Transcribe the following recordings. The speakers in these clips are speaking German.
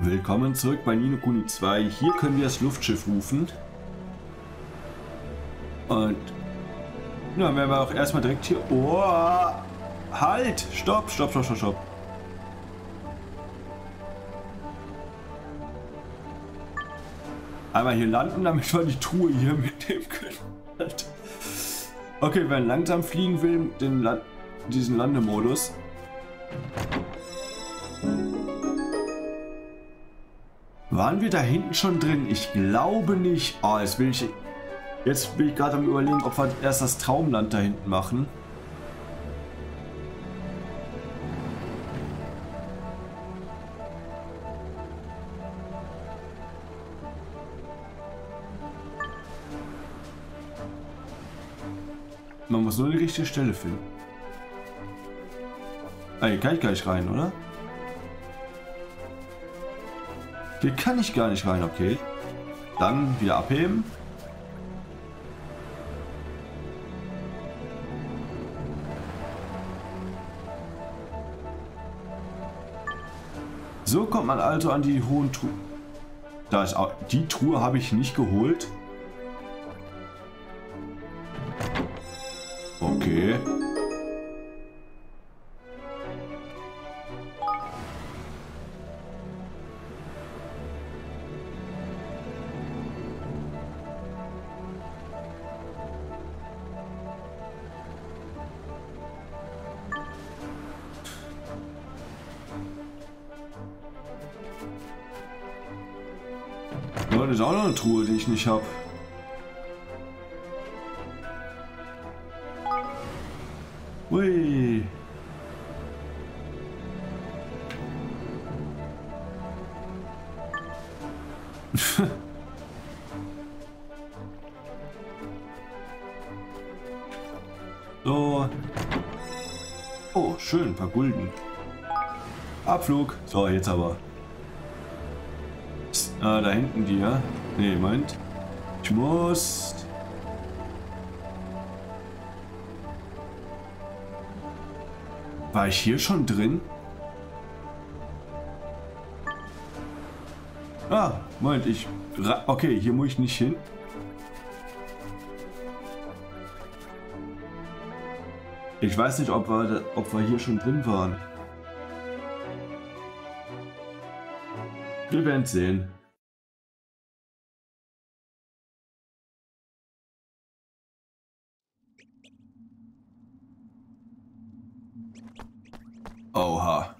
Willkommen zurück bei Ni no Kuni 2. Hier können wir das Luftschiff rufen. Und dann werden wir auch erstmal direkt hier... Oh, halt! Stopp, stopp, stopp, stopp, stopp. Einmal hier landen, damit wir die Truhe hier mitnehmen können. Okay, wenn man langsam fliegen will, diesen Landemodus. Waren wir da hinten schon drin? Ich glaube nicht. Oh, jetzt bin ich gerade am Überlegen, ob wir erst das Traumland da hinten machen. Man muss nur die richtige Stelle finden. Ah, hier kann ich gar nicht rein, oder? Hier kann ich gar nicht rein, okay. Dann wieder abheben. So kommt man also an die hohen Truhen. Die Truhe habe ich nicht geholt. Okay. Ja, das ist auch noch eine Truhe, die ich nicht habe. Ui. So. Oh, schön, ein paar Gulden. Abflug. So, jetzt aber. Ah, da hinten die, ja? Nee, meint. Ich muss... War ich hier schon drin? Ah, meint ich. Okay, hier muss ich nicht hin. Ich weiß nicht, ob wir hier schon drin waren. Wir werden sehen. Oha.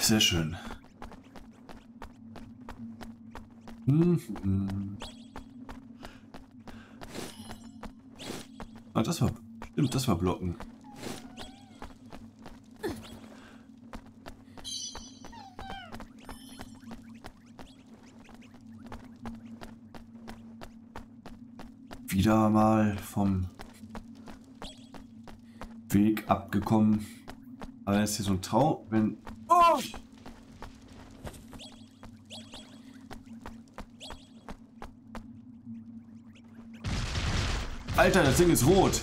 Sehr schön. Ah, das war... Stimmt, das war Blocken. Wieder mal vom Weg abgekommen. Aber ist hier so ein Traum... Wenn... Oh! Alter, das Ding ist rot.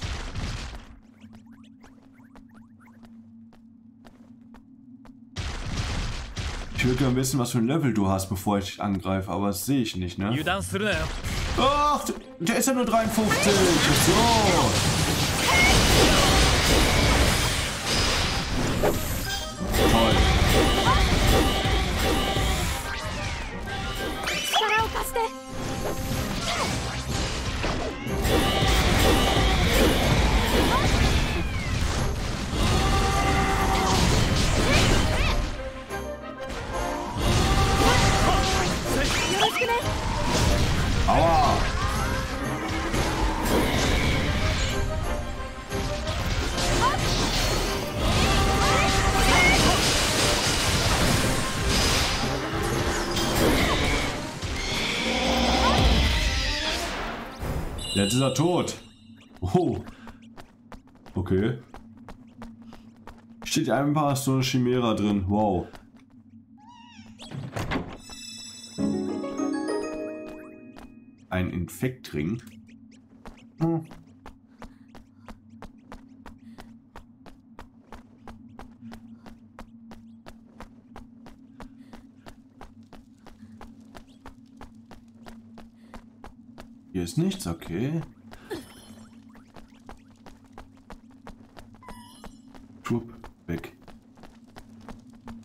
Ich würde gerne wissen, was für ein Level du hast, bevor ich dich angreife, aber das sehe ich nicht, ne? Ach, der ist ja nur 53. So. Toll. Aua! Jetzt ist er tot. Oh. Okay. Steht einfach so eine Chimera drin. Wow. Ein Infektring. Hm. Hier ist nichts, okay. Schwupp, weg.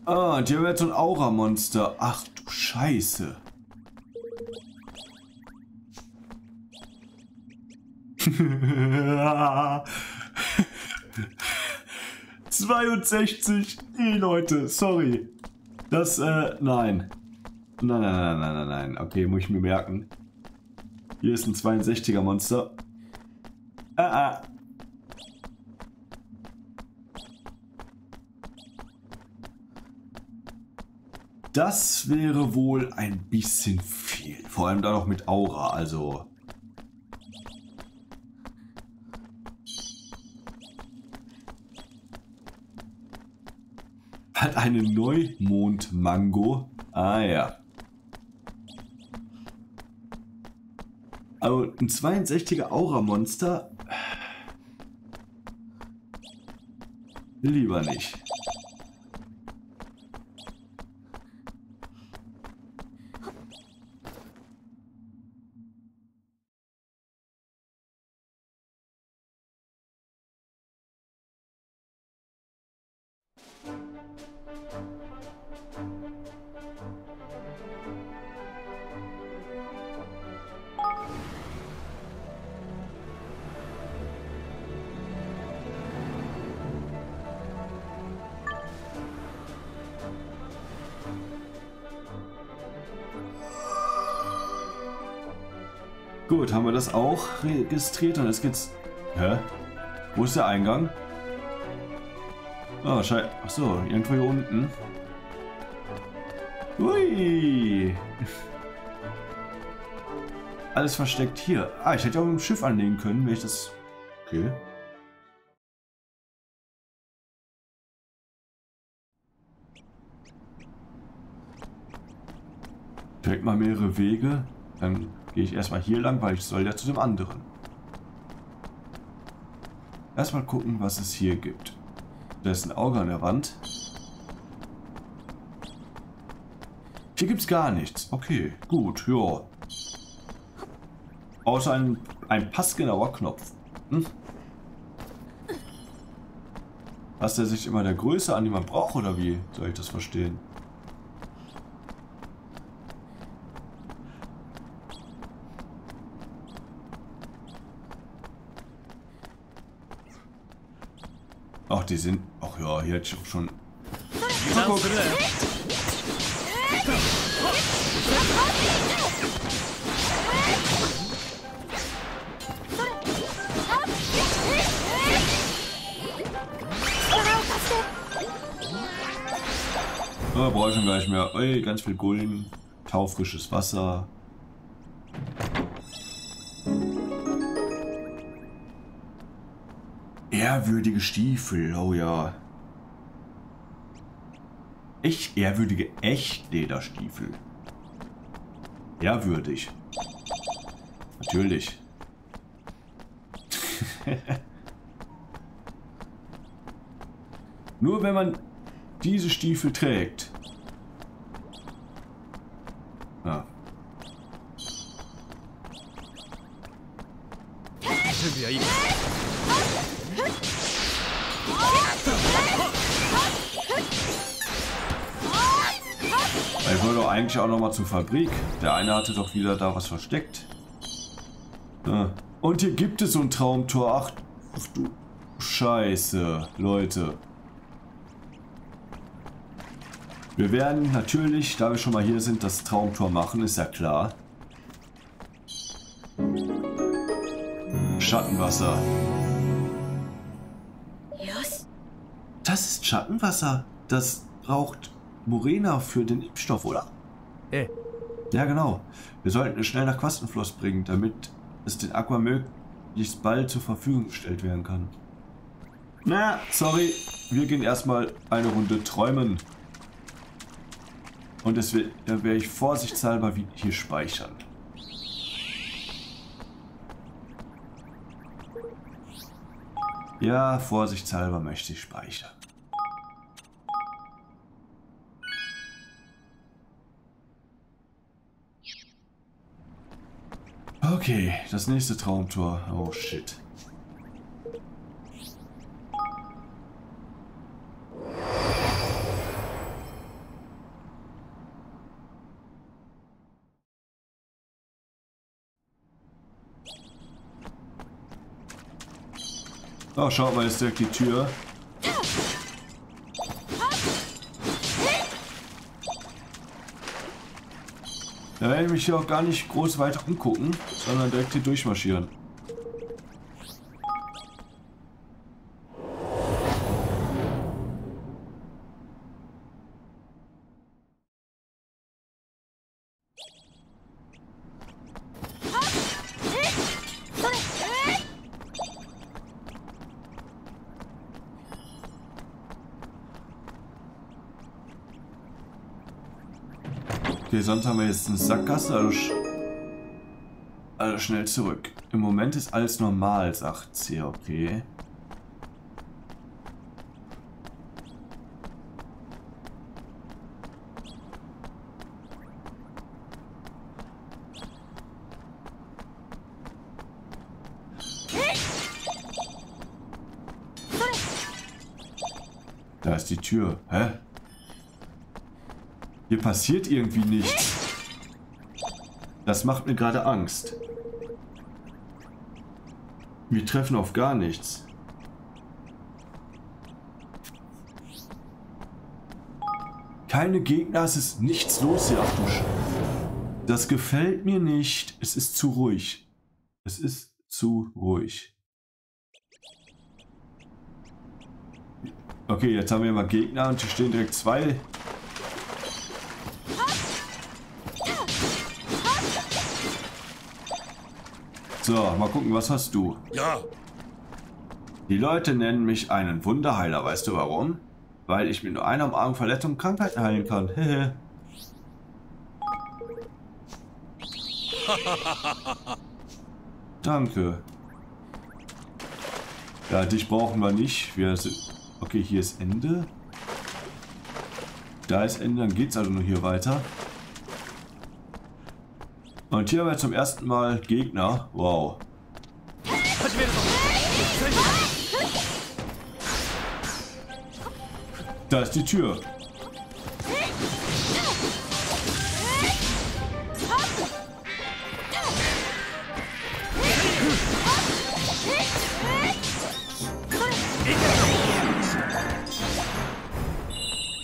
Ah, und hier haben wir jetzt so ein Aura-Monster. Ach du Scheiße. Nee, Leute, sorry. Das, nein. Nein, nein, nein, nein, nein, nein. Okay, muss ich mir merken. Hier ist ein 62er Monster. Ah, ah. Das wäre wohl ein bisschen viel. Vor allem da noch mit Aura, also... Hat eine Neumond-Mango. Ah ja. Also ein 62er Aura-Monster. Lieber nicht. Gut, haben wir das auch registriert und jetzt geht's... Hä? Wo ist der Eingang? Ah, scheiße. Achso, irgendwo hier unten. Hui! Alles versteckt hier. Ah, ich hätte auch mit dem Schiff anlegen können, wenn ich das... Okay. Direkt mal mehrere Wege, dann... Gehe ich erstmal hier lang, weil ich soll ja zu dem anderen. Erstmal gucken, was es hier gibt. Da ist ein Auge an der Wand. Hier gibt es gar nichts. Okay, gut, ja. Außer ein passgenauer Knopf. Hm? Passt er sich immer der Größe an, die man braucht, oder wie soll ich das verstehen? Ach, die sind... Ach ja, hier hätte ich auch schon... Oh, oh, brauche ich ihn gar nicht mehr. Ui, ganz viel Gulden, taufrisches Wasser. Ehrwürdige Stiefel, oh ja. Echt ehrwürdige Echtlederstiefel. Ehrwürdig. Natürlich. Nur wenn man diese Stiefel trägt. Ah. Ich wollte doch eigentlich auch noch mal zur Fabrik. Der eine hatte doch wieder da was versteckt. Ah. Und hier gibt es so ein Traumtor. Ach du Scheiße, Leute. Wir werden natürlich, da wir schon mal hier sind, das Traumtor machen, ist ja klar. Schattenwasser. Das ist Schattenwasser. Das braucht... Morena für den Impfstoff, oder? Ja, genau. Wir sollten es schnell nach Quastenfloss bringen, damit dass den Aqua möglichst bald zur Verfügung gestellt werden kann. Na, sorry, wir gehen erstmal eine Runde träumen. Und deswegen werde ich vorsichtshalber hier speichern. Ja, vorsichtshalber möchte ich speichern. Okay, das nächste Traumtor. Oh shit. Oh, schaut mal, ist direkt die Tür. Da werde ich mich hier auch gar nicht groß weiter umgucken, sondern direkt hier durchmarschieren. Okay, sonst haben wir jetzt eine Sackgasse, also schnell zurück. Im Moment ist alles normal, sagt sie, okay. Da ist die Tür, hä? Hier passiert irgendwie nichts. Das macht mir gerade Angst. Wir treffen auf gar nichts. Keine Gegner, es ist nichts los hier, ach du Scheiße. Das gefällt mir nicht. Es ist zu ruhig. Es ist zu ruhig. Okay, jetzt haben wir mal Gegner und hier stehen direkt zwei. So, mal gucken, was hast du? Ja. Die Leute nennen mich einen Wunderheiler, weißt du warum? Weil ich mit nur einer Umarmung Verletzungen und Krankheiten heilen kann. Hehe. Danke. Ja, dich brauchen wir nicht. Wir sind... Okay, hier ist Ende. Da ist Ende, dann geht's also nur hier weiter. Und hier haben wir zum ersten Mal Gegner. Wow. Da ist die Tür.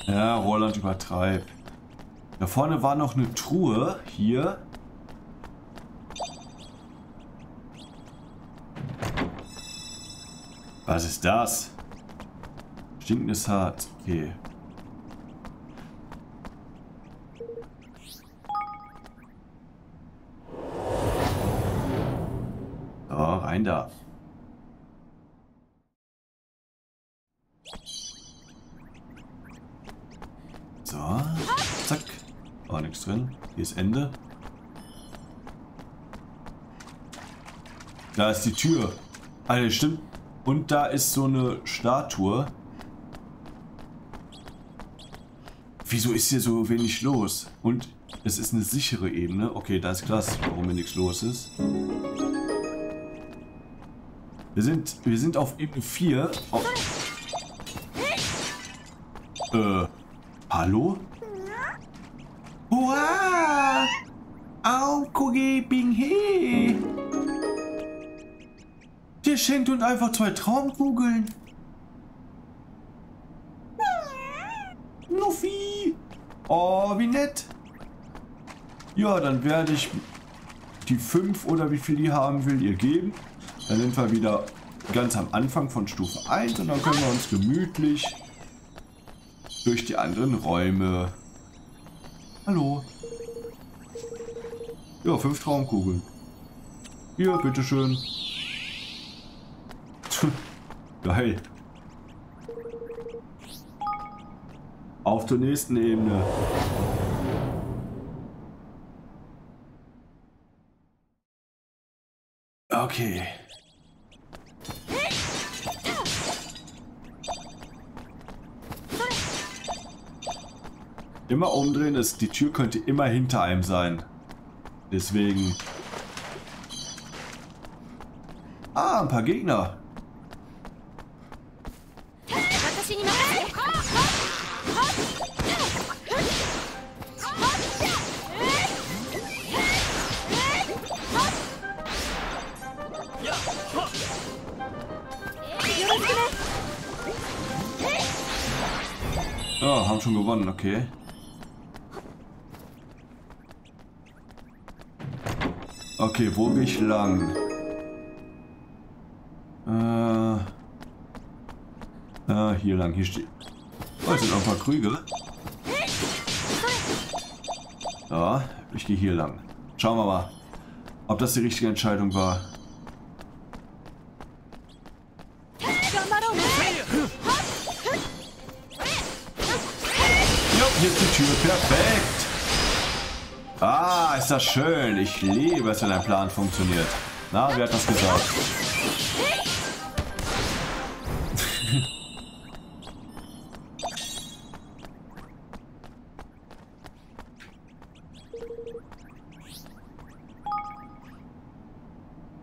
Ja, Roland übertreibt. Da vorne war noch eine Truhe. Hier. Was ist das? Stinkendes Harz. Okay. So, rein da. So. Zack. War nichts drin. Hier ist Ende. Da ist die Tür. Alter, stimmt. Und da ist so eine Statue. Wieso ist hier so wenig los? Und es ist eine sichere Ebene. Okay, da ist klar, warum hier nichts los ist. Wir sind auf Ebene 4. Oh. Hallo? Hurra! Aokoge Bing He! Ihr schenkt uns einfach zwei Traumkugeln. Luffy. Oh, wie nett. Ja, dann werde ich die 5 oder wie viel die haben will, ihr geben. Dann sind wir wieder ganz am Anfang von Stufe 1 und dann können wir uns gemütlich durch die anderen Räume. Hallo. Ja, 5 Traumkugeln. Hier, bitteschön. Geil. Auf zur nächsten Ebene. Okay. Immer umdrehen ist, die Tür könnte immer hinter einem sein. Deswegen. Ah, ein paar Gegner. Oh, haben schon gewonnen, okay. Okay, wo gehe ich lang? Hier lang, hier steht. Oh, es sind auch ein paar Krüge. Ja, ich gehe hier lang. Schauen wir mal, ob das die richtige Entscheidung war. Jo, hier ist die Tür. Perfekt. Ah, ist das schön. Ich liebe es, wenn ein Plan funktioniert. Na, wer hat das gesagt?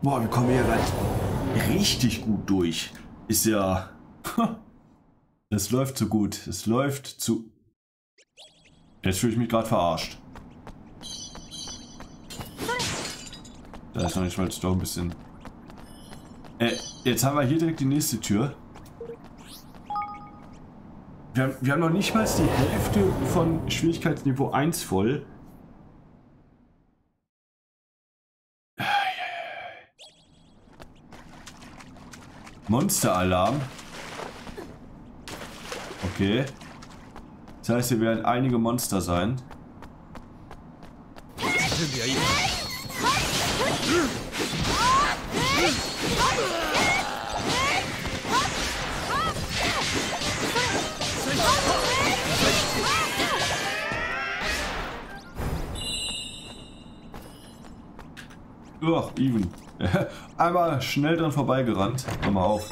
Boah, wir kommen hier halt richtig gut durch. Ist ja... Es läuft so gut. Es läuft zu... Jetzt fühle ich mich gerade verarscht. Da ist noch nicht mal doch ein bisschen. Jetzt haben wir hier direkt die nächste Tür. Wir haben noch nicht mal die Hälfte von Schwierigkeitsniveau 1 voll. Monsteralarm. Okay. Das heißt, hier werden einige Monster sein. Oh, even. Einmal schnell dran vorbeigerannt. Komm mal auf.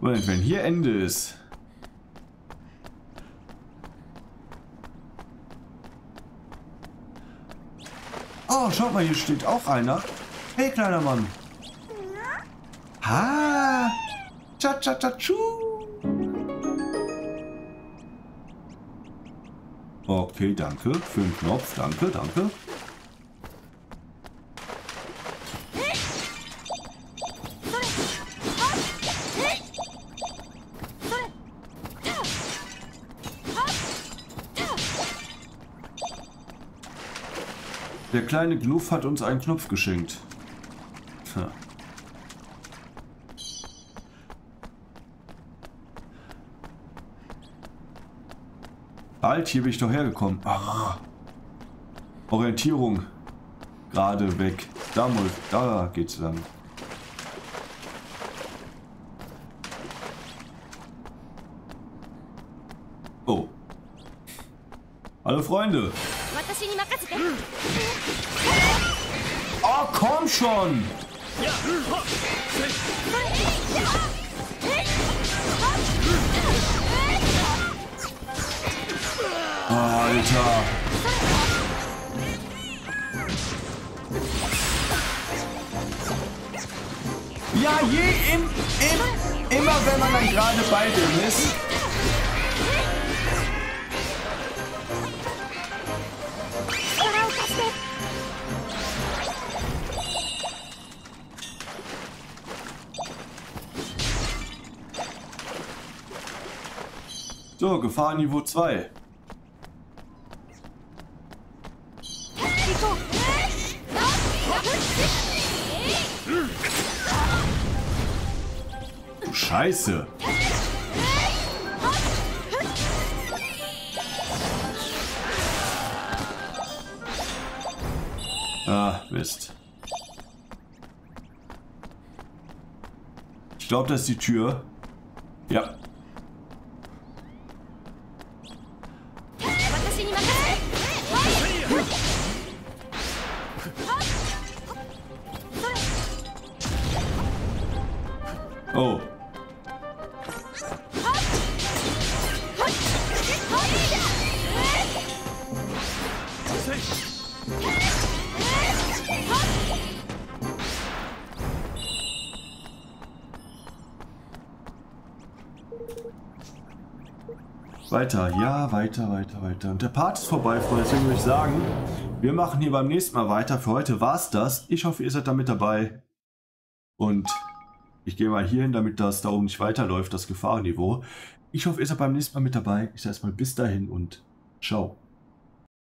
Moment, wenn hier Ende ist. Oh, schaut mal, hier steht auch einer. Hey, kleiner Mann. Ha! Cha-cha-cha-chu! Okay, danke für den Knopf. Danke, danke. Der kleine Gluff hat uns einen Knopf geschenkt. Tja. Bald, hier bin ich doch hergekommen. Ach. Orientierung. Gerade weg. Da, da geht's lang. Oh. Hallo Freunde. Oh, komm schon! Alter! Ja, immer wenn man dann gerade bei dem ist. So, Gefahrenniveau 2. Du Scheiße. Ah, Mist. Ich glaube, das ist die Tür. Ja. Oh. Weiter, ja, weiter. Und der Part ist vorbei, Freunde. Deswegen würde ich sagen, wir machen hier beim nächsten Mal weiter. Für heute war es das. Ich hoffe, ihr seid da mit dabei. Und ich gehe mal hier hin, damit das da oben nicht weiterläuft, das Gefahrenniveau. Ich hoffe, ihr seid beim nächsten Mal mit dabei. Ich sage erstmal bis dahin und ciao.